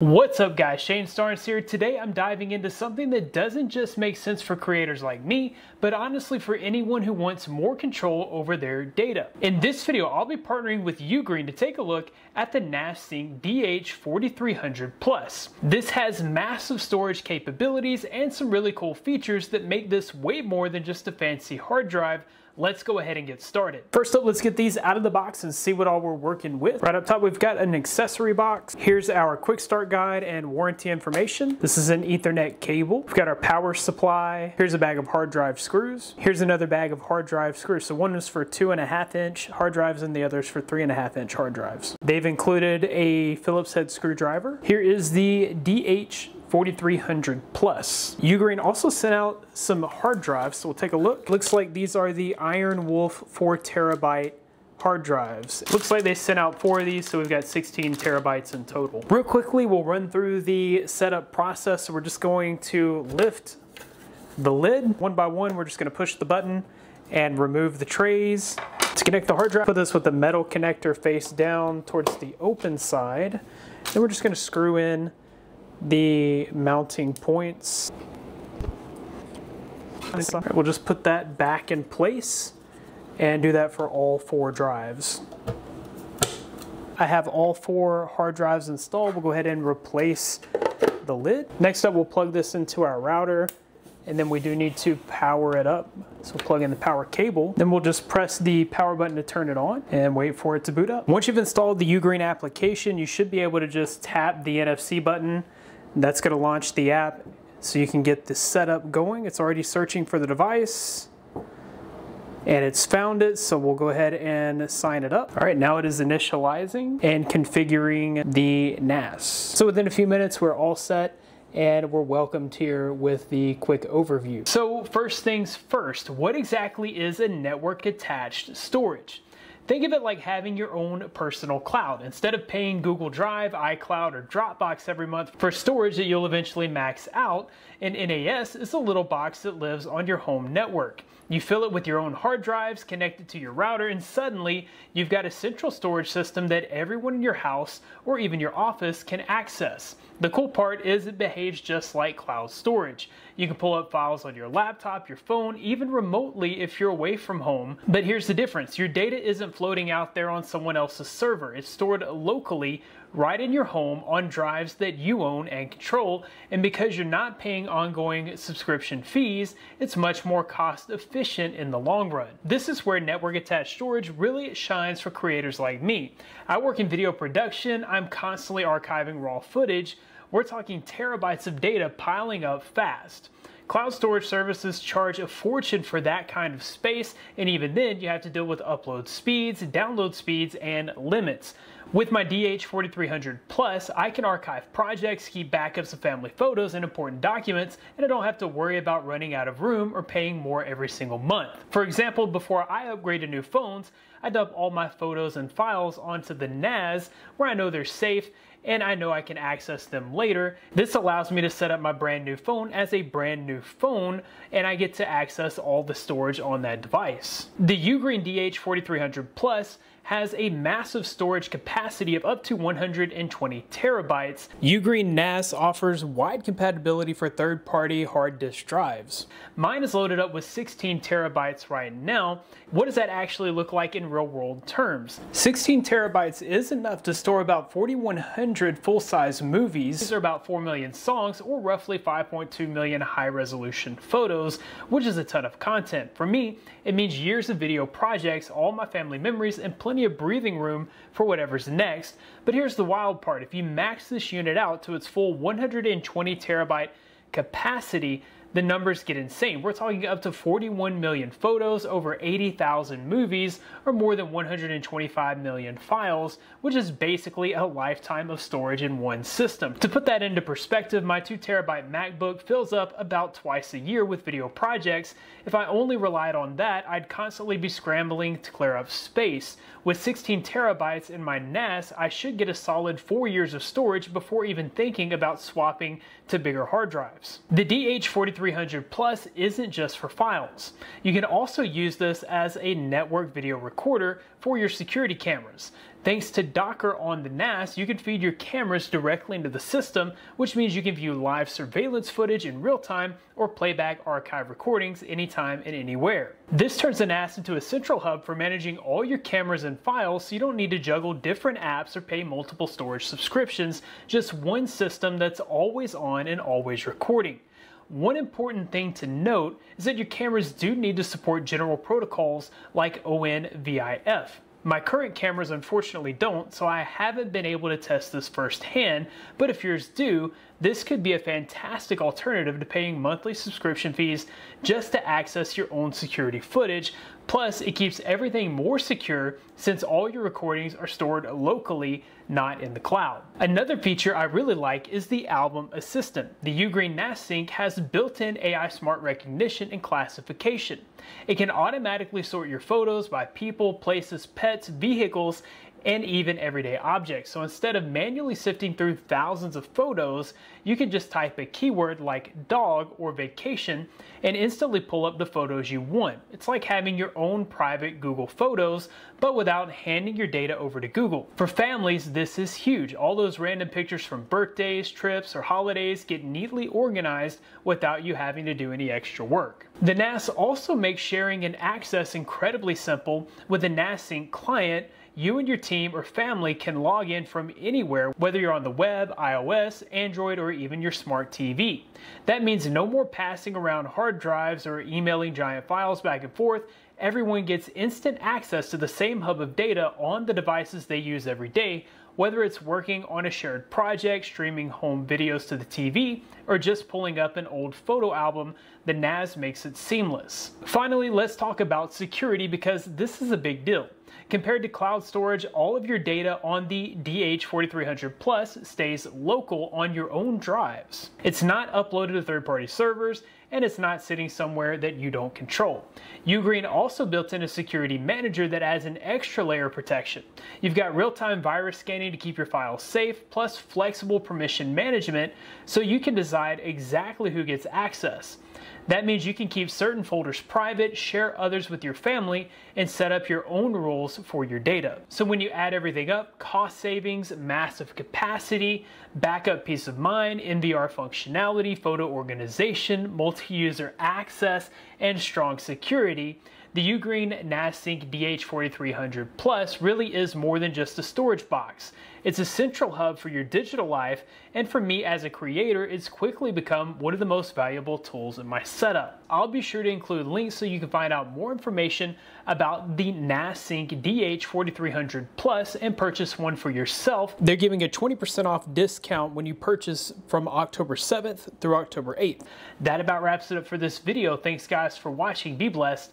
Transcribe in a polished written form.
What's up guys, Shane Starnes here. Today I'm diving into something that doesn't just make sense for creators like me, but honestly for anyone who wants more control over their data. In this video, I'll be partnering with Ugreen to take a look at the NASync DH4300 Plus. This has massive storage capabilities and some really cool features that make this way more than just a fancy hard drive. Let's go ahead and get started. First up, let's get these out of the box and see what all we're working with. Right up top, we've got an accessory box. Here's our quick start guide and warranty information. This is an Ethernet cable. We've got our power supply. Here's a bag of hard drive screws. Here's another bag of hard drive screws. So one is for 2.5-inch hard drives and the other is for 3.5-inch hard drives. They've included a Phillips head screwdriver. Here is the DH4300 Plus. Ugreen also sent out some hard drives, so we'll take a look. Looks like these are the Iron Wolf 4 terabyte hard drives. Looks like they sent out 4 of these, so we've got 16 terabytes in total. Real quickly, we'll run through the setup process. So we're just going to lift the lid. One by one, we're just gonna push the button and remove the trays. To connect the hard drive, put this with the metal connector face down towards the open side. Then we're just gonna screw in the mounting points. We'll just put that back in place and do that for all 4 drives. I have all 4 hard drives installed. We'll go ahead and replace the lid. Next up, we'll plug this into our router, and then we do need to power it up. So we'll plug in the power cable. Then we'll just press the power button to turn it on and wait for it to boot up. Once you've installed the Ugreen application, you should be able to just tap the NFC button. That's gonna launch the app so you can get the setup going. It's already searching for the device and it's found it, so we'll go ahead and sign it up. All right, now it is initializing and configuring the NAS. So within a few minutes, we're all set and we're welcomed here with the quick overview. So first things first, what exactly is a network attached storage? Think of it like having your own personal cloud. Instead of paying Google Drive, iCloud, or Dropbox every month for storage that you'll eventually max out, an NAS is a little box that lives on your home network. You fill it with your own hard drives, connect it to your router, and suddenly you've got a central storage system that everyone in your house or even your office can access. The cool part is it behaves just like cloud storage. You can pull up files on your laptop, your phone, even remotely if you're away from home. But here's the difference. Your data isn't floating out there on someone else's server. It's stored locally right in your home on drives that you own and control, and because you're not paying ongoing subscription fees, it's much more cost efficient in the long run. This is where network attached storage really shines for creators like me. I work in video production. I'm constantly archiving raw footage. We're talking terabytes of data piling up fast. Cloud storage services charge a fortune for that kind of space, and even then you have to deal with upload speeds, download speeds, and limits. With my DH4300 Plus, I can archive projects, keep backups of family photos and important documents, and I don't have to worry about running out of room or paying more every single month. For example, before I upgrade to new phones, I dump all my photos and files onto the NAS where I know they're safe and I know I can access them later. This allows me to set up my brand new phone as a brand new phone, and I get to access all the storage on that device. The Ugreen DH4300 Plus has a massive storage capacity of up to 120 terabytes. Ugreen NAS offers wide compatibility for third-party hard disk drives. Mine is loaded up with 16 terabytes right now. What does that actually look like in real-world terms? 16 terabytes is enough to store about 4,100 full-size movies. These are about 4 million songs or roughly 5.2 million high-resolution photos, which is a ton of content. For me, it means years of video projects, all my family memories, and plenty of breathing room for whatever's next. But here's the wild part. If you max this unit out to its full 120 terabyte capacity, the numbers get insane. We're talking up to 41 million photos, over 80,000 movies, or more than 125 million files, which is basically a lifetime of storage in one system. To put that into perspective, my 2 terabyte MacBook fills up about twice a year with video projects. If I only relied on that, I'd constantly be scrambling to clear up space. With 16 terabytes in my NAS, I should get a solid 4 years of storage before even thinking about swapping to bigger hard drives. The DH4300 DH4300 Plus isn't just for files. You can also use this as a network video recorder for your security cameras. Thanks to Docker on the NAS, you can feed your cameras directly into the system, which means you can view live surveillance footage in real time or playback archive recordings anytime and anywhere. This turns the NAS into a central hub for managing all your cameras and files, so you don't need to juggle different apps or pay multiple storage subscriptions, just one system that's always on and always recording. One important thing to note is that your cameras do need to support general protocols like ONVIF. My current cameras unfortunately don't, so I haven't been able to test this firsthand, but if yours do, this could be a fantastic alternative to paying monthly subscription fees just to access your own security footage. Plus, it keeps everything more secure since all your recordings are stored locally, not in the cloud. Another feature I really like is the Album Assistant. The Ugreen NASync has built-in AI smart recognition and classification. It can automatically sort your photos by people, places, pets, vehicles, and even everyday objects. So instead of manually sifting through thousands of photos, you can just type a keyword like dog or vacation and instantly pull up the photos you want. It's like having your own private Google Photos, but without handing your data over to Google. For families, this is huge. All those random pictures from birthdays, trips, or holidays get neatly organized without you having to do any extra work. The NAS also makes sharing and access incredibly simple. With the NASync client, you and your team or family can log in from anywhere, whether you're on the web, iOS, Android, or even your smart TV. That means no more passing around hard drives or emailing giant files back and forth. Everyone gets instant access to the same hub of data on the devices they use every day, whether it's working on a shared project, streaming home videos to the TV, or just pulling up an old photo album. The NAS makes it seamless. Finally, let's talk about security because this is a big deal. Compared to cloud storage, all of your data on the DH4300 Plus stays local on your own drives. It's not uploaded to third-party servers, and it's not sitting somewhere that you don't control. Ugreen also built in a security manager that adds an extra layer of protection. You've got real-time virus scanning to keep your files safe, plus flexible permission management, so you can decide exactly who gets access. That means you can keep certain folders private, share others with your family, and set up your own rules for your data. So when you add everything up, cost savings, massive capacity, backup peace of mind, NVR functionality, photo organization, multi-user access, and strong security, the Ugreen NASync DH4300 Plus really is more than just a storage box. It's a central hub for your digital life, and for me as a creator, it's quickly become one of the most valuable tools in my setup. I'll be sure to include links so you can find out more information about the NASync DH4300 Plus and purchase one for yourself. They're giving a 20% off discount when you purchase from October 7th through October 8th. That about wraps it up for this video. Thanks guys for watching. Be blessed.